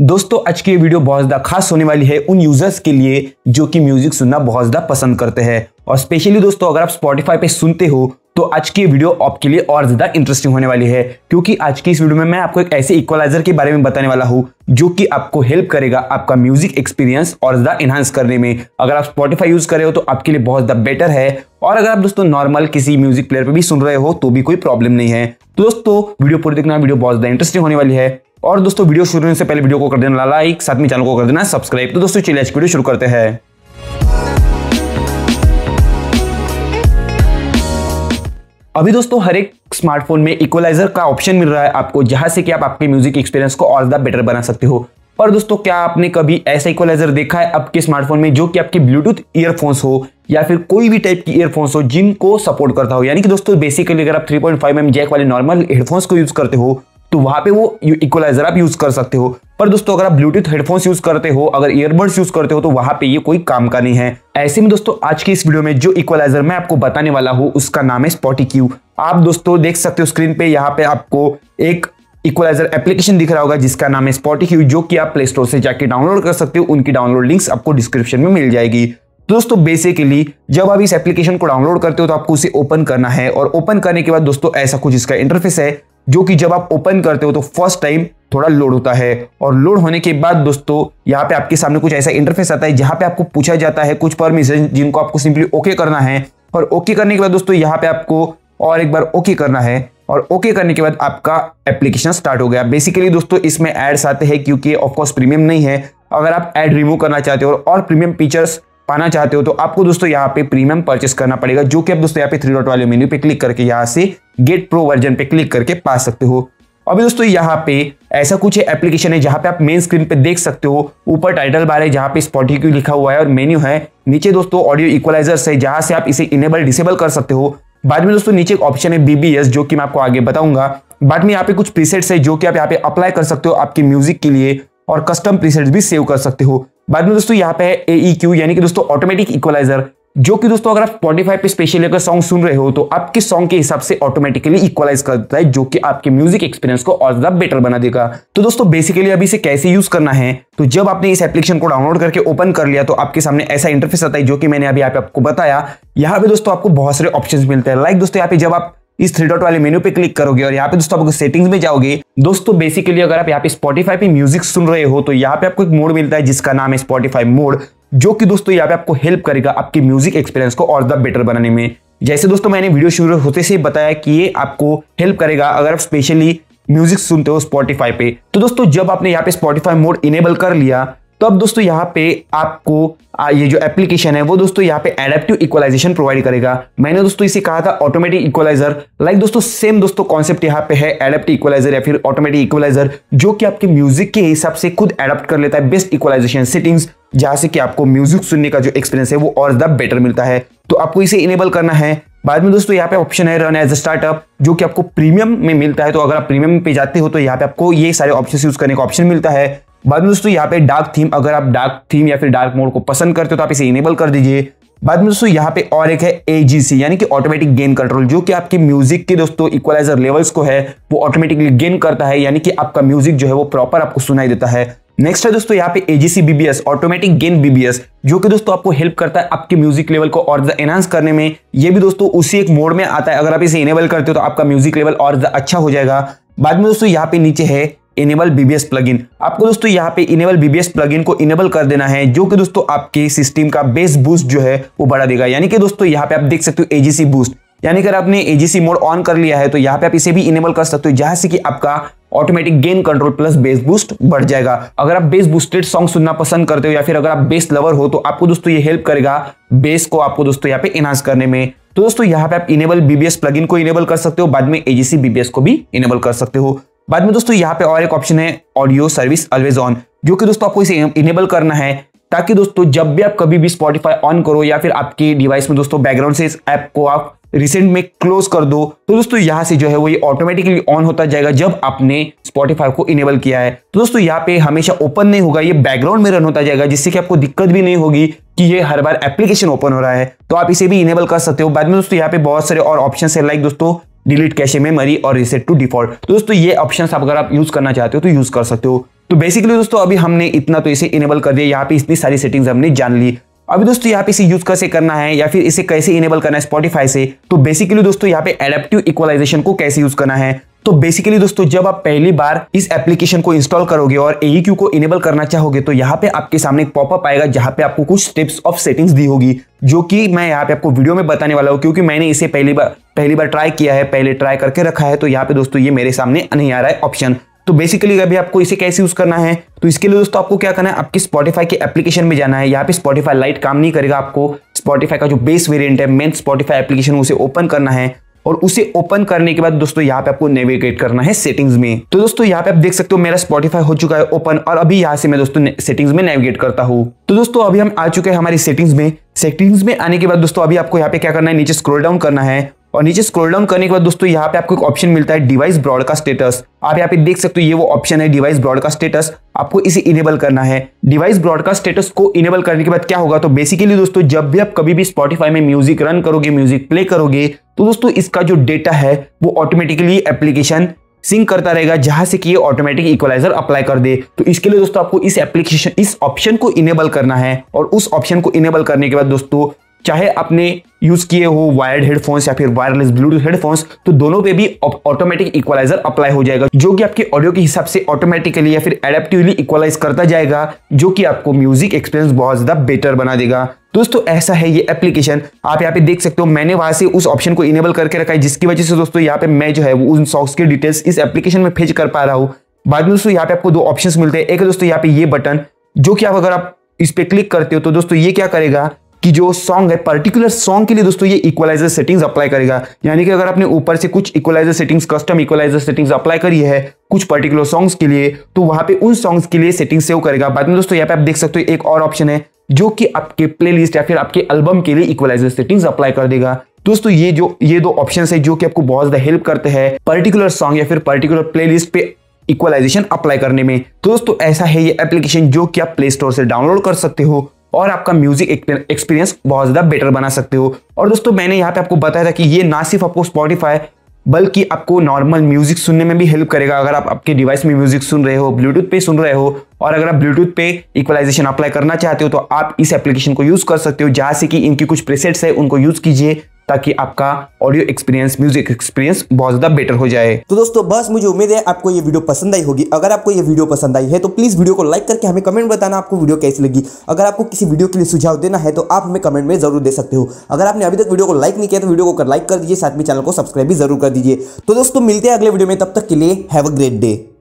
दोस्तों आज की ये वीडियो बहुत ज़्यादा खास होने वाली है उन यूजर्स के लिए जो कि म्यूजिक सुनना बहुत ज़्यादा पसंद करते हैं, और स्पेशली दोस्तों अगर आप Spotify पे सुनते हो तो आज की ये वीडियो आपके लिए और ज़्यादा इंटरेस्टिंग होने वाली है, क्योंकि आज की इस वीडियो में मैं आपको एक ऐसे इक्वलाइजर के बारे में बताने वाला हूँ जो कि आपको हेल्प करेगा आपका म्यूजिक एक्सपीरियंस और ज़्यादा इन्हांस करने में। अगर आप Spotify यूज़ कर रहे हो तो आपके लिए बहुत ज़्यादा बेटर है, और अगर आप दोस्तों नॉर्मल किसी म्यूजिक प्लेयर पर भी सुन रहे हो तो भी कोई प्रॉब्लम नहीं है। तो दोस्तों वीडियो पूरी देखना, वीडियो बहुत ज़्यादा इंटरेस्टिंग होने वाली है। और दोस्तों वीडियो शुरू होने से पहले वीडियो को कर देना लाइक, साथ में चैनल को कर देना सब्सक्राइब। तो दोस्तों चलिए आज की वीडियो शुरू करते हैं। अभी दोस्तों हर एक स्मार्टफोन में इक्वलाइजर का ऑप्शन मिल रहा है आपको, जहां से कि आप आपके म्यूजिक एक्सपीरियंस को और ज्यादा बेटर बना सकते हो। पर दोस्तों क्या आपने कभी ऐसा इक्वलाइजर देखा है आपके स्मार्टफोन में जो कि आपके ब्लूटूथ ईयरफोन्स हो या फिर कोई भी टाइप की ईयरफोन्स हो जिनको सपोर्ट करता हो? यानी कि दोस्तों बेसिकली अगर आप 3.5mm जैक वाले नॉर्मल हेडफोन्स को यूज करते हो तो वहाँ पे वो इक्वलाइजर आप यूज़ कर सकते हो। पर दोस्तों अगर आप ब्लूटूथ हेडफोन्स यूज़ करते हो, अगर ईयरबड्स यूज़ करते हो तो वहाँ पे ये कोई काम का नहीं है। ऐसे में दोस्तों आज की इस वीडियो में जो इक्वलाइजर मैं आपको बताने वाला हूँ उसका नाम है SpotiQ। आप दोस्तों देख सकते हो स्क्रीन पे, यहाँ पे आपको एक इक्वलाइजर एप्लीकेशन दिख रहा होगा जिसका नाम है SpotiQ, जो कि आप प्ले स्टोर से जाके डाउनलोड कर सकते हो। उनकी डाउनलोड लिंक्स आपको डिस्क्रिप्शन में मिल जाएगी। दोस्तों बेसिकली जब आप इस एप्लीकेशन को डाउनलोड करते हो तो आपको उसे ओपन करना है, और ओपन करने के बाद दोस्तों ऐसा कुछ इसका इंटरफेस है जो कि जब आप ओपन करते हो तो फर्स्ट टाइम थोड़ा लोड होता है, और लोड होने के बाद दोस्तों यहाँ पे आपके सामने कुछ ऐसा इंटरफेस आता है जहाँ पे आपको पूछा जाता है कुछ परमिशन जिनको आपको सिंपली ओके करना है, और ओके करने के बाद दोस्तों यहाँ पे आपको और एक बार ओके करना है, और ओके करने के बाद आपका एप्लीकेशन स्टार्ट हो गया। बेसिकली दोस्तों इसमें एड्स आते हैं क्योंकि ऑफकोर्स प्रीमियम नहीं है। अगर आप एड रिमूव करना चाहते हो और प्रीमियम फीचर्स पाना चाहते हो तो आपको दोस्तों यहाँ पे प्रीमियम परचेस करना पड़ेगा, जो कि आप दोस्तों यहाँ पे 3 डॉट वाले मेन्यू पे क्लिक करके यहाँ से गेट प्रो वर्जन पे क्लिक करके पा सकते हो। अभी दोस्तों यहाँ पे ऐसा कुछ एप्लीकेशन है जहाँ पे आप मेन स्क्रीन पे देख सकते हो, ऊपर टाइटल बार है जहाँ पे SpotiQ लिखा हुआ है और मेन्यू है, नीचे दोस्तों ऑडियो इक्वलाइजर्स है जहाँ से आप इसे इनेबल डिसेबल कर सकते हो। बाद में दोस्तों नीचे एक ऑप्शन है BBS जो कि मैं आपको आगे बताऊंगा। बाद में यहाँ पे कुछ प्रीसेट्स है जो कि आप यहाँ पे अप्लाई कर सकते हो आपकी म्यूजिक के लिए, और कस्टम प्रीसेट्स भी सेव कर सकते हो। बाद में दोस्तों यहाँ पे है AEQ, यानी कि दोस्तों ऑटोमेटिक इक्वलाइजर, जो कि दोस्तों अगर आप Spotify पे स्पेशली अगर सॉन्ग सुन रहे हो तो आपके सॉन्ग के हिसाब से ऑटोमेटिकली इक्वलाइज करता है, जो कि आपके म्यूजिक एक्सपीरियंस को और ज्यादा बेटर बना देगा। तो दोस्तों बेसिकली अभी इसे कैसे यूज करना है, तो जब आपने इस एप्लीकेशन को डाउनलोड करके ओपन कर लिया तो आपके सामने ऐसा इंटरफेस आता है जो कि मैंने अभी आपको बताया। यहाँ पे दोस्तों आपको बहुत सारे ऑप्शंस मिलते हैं। लाइक दोस्तों यहाँ पे जब आप इस 3 डॉट वाले मेन्यू पे क्लिक करोगे और यहाँ पे दोस्तों आपको सेटिंग्स में जाओगे, दोस्तों बेसिकली अगर आप यहाँ पे Spotify पे म्यूजिक सुन रहे हो तो यहाँ पे आपको एक मोड मिलता है जिसका नाम है Spotify मोड, जो कि दोस्तों यहाँ पे आपको हेल्प करेगा आपके म्यूजिक एक्सपीरियंस को और ज्यादा बेटर बनाने में। जैसे दोस्तों मैंने वीडियो शुरू होते से बताया कि ये आपको हेल्प करेगा अगर आप स्पेशली म्यूजिक सुनते हो Spotify पे। तो दोस्तों जब आपने यहाँ पे Spotify मोड इनेबल कर लिया तो अब दोस्तों यहाँ पे आपको ये जो एप्लीकेशन है वो दोस्तों यहाँ पे एडेप्टिव इक्वलाइजेशन प्रोवाइड करेगा। मैंने दोस्तों इसे कहा था ऑटोमेटिक इक्वलाइजर, लाइक दोस्तों सेम दोस्तों कॉन्सेप्ट यहाँ पे है एडेप्टिव इक्वलाइजर या फिर ऑटोमेटिक इक्वलाइजर, जो कि आपके म्यूजिक के हिसाब से खुद एडेप्ट कर लेता है बेस्ट इक्वलाइजेशन सेटिंग्स, जहाँ से कि आपको म्यूजिक सुनने का जो एक्सपीरियंस है वो और ज्यादा बेटर मिलता है। तो आपको इसे इनेबल करना है। बाद में दोस्तों यहाँ पे ऑप्शन है रन एज अ स्टार्टअप, जो कि आपको प्रीमियम में मिलता है। तो अगर आप प्रीमियम पे जाते हो तो यहाँ पे आपको ये सारे ऑप्शन यूज करने का ऑप्शन मिलता है। बाद में दोस्तों यहाँ पे डार्क थीम, अगर आप डार्क थीम या फिर डार्क मोड को पसंद करते हो तो आप इसे इनेबल कर दीजिए। बाद में दोस्तों यहाँ पे और एक है AGC, यानी कि ऑटोमेटिक गेन कंट्रोल, जो कि आपके म्यूजिक के दोस्तों इक्वलाइजर लेवल्स को है वो ऑटोमेटिकली गेन करता है, यानी कि आपका म्यूजिक जो है वो प्रॉपर आपको सुनाई देता है। नेक्स्ट है दोस्तों यहाँ पे AGC BBS, automatic gain BBS, जो कि दोस्तों आपको हेल्प करता है आपके म्यूजिक लेवल को और ज्यादा एनहांस करने में। ये भी दोस्तों उसी एक मोड में आता है, अगर आप इसे इनेबल करते हो तो आपका म्यूजिक लेवल और ज्यादा अच्छा हो जाएगा। बाद में दोस्तों यहाँ पे नीचे है इनेबल BBS प्लगइन, आपको दोस्तों यहाँ पे इनेबल BBS प्लगइन को इनेबल कर देना है, जो कि दोस्तों आपके सिस्टम का बेस बूस्ट जो है वो बढ़ा देगा। यानी कि दोस्तों यहाँ पे आप देख सकते हो AGC बूस्ट, यानी कि अगर आपने AGC मोड ऑन कर लिया है तो यहाँ पे आप इसे भी इनेबल कर सकते हो, जहाँ से कि आपका automatic gain control plus bass boost बढ़ जाएगा। अगर आप बेस बूस्टेड सॉन्ग सुनना पसंद करते हो या फिर अगर आप बेस लवर हो तो आपको दोस्तों ये हेल्प करेगा बेस को आपको दोस्तों यहाँ पे एनहांस करने में। तो दोस्तों यहाँ पे आप इनेबल BBS प्लगइन को इनेबल कर सकते हो, बाद में AGC BBS को भी इनेबल कर सकते हो। बाद में दोस्तों यहाँ पे और एक ऑप्शन है ऑडियो सर्विस ऑलवेज ऑन, जो कि दोस्तों आपको इसे इनेबल करना है, ताकि दोस्तों जब भी आप कभी भी Spotify ऑन करो या फिर आपके डिवाइस में दोस्तों बैकग्राउंड से इस ऐप को आप रिसेंट में क्लोज कर दो तो दोस्तों यहाँ से जो है वो ये ऑटोमेटिकली ऑन होता जाएगा जब आपने Spotify को इनेबल किया है। तो दोस्तों यहाँ पे हमेशा ओपन नहीं होगा, ये बैकग्राउंड में रन होता जाएगा, जिससे कि आपको दिक्कत भी नहीं होगी कि ये हर बार एप्लीकेशन ओपन हो रहा है। तो आप इसे भी इनेबल कर सकते हो। बाद में दोस्तों यहाँ पे बहुत सारे और ऑप्शन है, लाइक दोस्तों डिलीट कैशे मेमोरी और रीसेट टू डिफॉल्ट। तो दोस्तों ये ऑप्शंस आप अगर आप यूज करना चाहते हो तो यूज कर सकते हो। तो बेसिकली दोस्तों अभी हमने इतना तो इसे इनेबल कर दिया, यहाँ पे इतनी सारी सेटिंग्स हमने जान ली। अभी दोस्तों यहाँ पे इसे यूज कैसे करना है या फिर इसे कैसे इनेबल करना है स्पॉटिफाई से, तो बेसिकली दोस्तों यहाँ पे एडेप्टिव इक्वलाइजेशन को कैसे यूज करना है। तो बेसिकली दोस्तों जब आप पहली बार इस एप्लीकेशन को इंस्टॉल करोगे और AEQ को इनेबल करना चाहोगे तो यहाँ पे आपके सामने एक पॉपअप आएगा जहाँ पे आपको कुछ स्टेप्स ऑफ सेटिंग्स दी होगी, जो कि मैं यहाँ पे आपको वीडियो में बताने वाला हूँ, क्योंकि मैंने इसे पहली बार ट्राई किया है, पहले ट्राई करके रखा है। तो यहाँ पे दोस्तों ये मेरे सामने नहीं आ रहा है ऑप्शन। तो बेसिकली अभी आपको इसे कैसे यूज करना है, तो इसके लिए दोस्तों आपको क्या करना है, आपकी स्पॉटिफाई के एप्लीकेशन में जाना है। यहाँ पे स्पॉटिफाई लाइट काम नहीं करेगा, आपको स्पॉटिफाई का जो बेस वेरिएंट है मेन स्पॉटिफाई एप्लीकेशन उसे ओपन करना है, और उसे ओपन करने के बाद दोस्तों यहाँ पे आपको नेविगेट करना है सेटिंग्स में। तो दोस्तों यहाँ पे आप देख सकते हो मेरा स्पॉटिफाई हो चुका है ओपन, और अभी यहाँ से मैं दोस्तों सेटिंग्स में नेविगेट करता हूँ। तो दोस्तों अभी हम आ चुके हैं हमारी सेटिंग्स में। सेटिंग्स में आने के बाद दोस्तों अभी आपको यहाँ पे क्या करना है, नीचे स्क्रॉल डाउन करना है, और नीचे स्क्रॉल डाउन करने के बाद दोस्तों यहाँ पे आपको एक ऑप्शन मिलता है डिवाइस ब्रॉडकास्ट स्टेटस। आप यहाँ पे देख सकते हो ये वो ऑप्शन है डिवाइस ब्रॉडकास्ट स्टेटस, आपको इसे इनेबल करना है। डिवाइस ब्रॉडकास्ट स्टेटस को इनेबल करने के बाद क्या होगा, तो बेसिकली दोस्तों जब भी आप कभी भी स्पॉटिफाई में म्यूजिक रन करोगे, म्यूजिक प्ले करोगे, तो दोस्तों इसका जो डेटा है वो ऑटोमेटिकली एप्लीकेशन सिंक करता रहेगा, जहां से कि ये ऑटोमेटिक इक्वलाइजर अप्लाई कर दे। तो इसके लिए दोस्तों आपको इस एप्लीकेशन इस ऑप्शन को इनेबल करना है, और उस ऑप्शन को इनेबल करने के बाद दोस्तों चाहे आपने यूज किए हो वायर्ड हेडफोन्स या फिर वायरलेस ब्लूटूथ हेडफोन्स, तो दोनों पे भी ऑटोमेटिक इक्वलाइजर अप्लाई हो जाएगा, जो कि आपके ऑडियो के हिसाब से ऑटोमेटिकली या फिर एडेप्टिवली इक्वलाइज करता जाएगा, जो कि आपको म्यूजिक एक्सपीरियंस बहुत ज्यादा बेटर बना देगा। दोस्तों ऐसा है ये एप्लीकेशन। आप यहाँ पे देख सकते हो मैंने वहां से उस ऑप्शन को इनेबल करके रखा है, जिसकी वजह से दोस्तों यहाँ पे मैं जो है वो उन सॉन्ग्स की डिटेल्स इस एप्लीकेशन में फेच कर पा रहा हूँ। बाद में दोस्तों यहाँ पे आपको दो ऑप्शंस मिलते हैं। एक है दोस्तों यहाँ पे ये बटन, जो कि अगर आप इस पे क्लिक करते हो तो दोस्तों ये क्या करेगा कि जो सॉन्ग है पर्टिकुलर सॉन्ग के लिए दोस्तों ये इक्वलाइजर सेटिंग्स अप्लाई करेगा। यानी कि अगर आपने ऊपर से कुछ equaliser settings custom equaliser settings apply करी है कुछ पर्टिकुलर सॉन्ग्स के लिए, तो वहां पे उन सॉन्ग्स के लिए सेटिंग सेव करेगा। बाद में दोस्तों यहाँ पे आप देख सकते हो एक और ऑप्शन है जो कि आपके प्लेलिस्ट या फिर आपके एल्बम के लिए इक्वलाइजर सेटिंग्स अप्लाई कर देगा। दोस्तों ये दो ऑप्शन है जो कि आपको बहुत ज्यादा हेल्प करते हैं पर्टिकुलर सॉन्ग या फिर पर्टिकुलर प्लेलिस्ट पे इक्वलाइजेशन अप्लाई करने में। तो दोस्तों ऐसा है ये एप्लीकेशन, जो कि आप प्ले स्टोर से डाउनलोड कर सकते हो और आपका म्यूजिक एक्सपीरियंस बहुत ज़्यादा बेटर बना सकते हो। और दोस्तों मैंने यहाँ पे आपको बताया था कि ये ना सिर्फ आपको स्पॉटिफाई बल्कि आपको नॉर्मल म्यूजिक सुनने में भी हेल्प करेगा। अगर आप आपके डिवाइस में म्यूजिक सुन रहे हो, ब्लूटूथ पे सुन रहे हो, और अगर आप ब्लूटूथ पे इक्वलाइजेशन अप्लाई करना चाहते हो तो आप इस एप्लीकेशन को यूज़ कर सकते हो, जहाँ से कि इनकी कुछ प्रीसेट्स है उनको यूज़ कीजिए ताकि आपका ऑडियो एक्सपीरियंस म्यूजिक एक्सपीरियंस बहुत ज़्यादा बेटर हो जाए। तो दोस्तों बस मुझे उम्मीद है आपको ये वीडियो पसंद आई होगी। अगर आपको ये वीडियो पसंद आई है तो प्लीज़ वीडियो को लाइक करके हमें कमेंट बताना आपको वीडियो कैसी लगी। अगर आपको किसी वीडियो के लिए सुझाव देना है तो आप हमें कमेंट में जरूर दे सकते हो। अगर आपने अभी तक वीडियो को लाइक नहीं किया तो वीडियो को लाइक कर दीजिए, साथ में चैनल को सब्सक्राइब भी जरूर कर दीजिए। तो दोस्तों मिलते हैं अगले वीडियो में, तब तक के लिए हैव अ ग्रेट डे।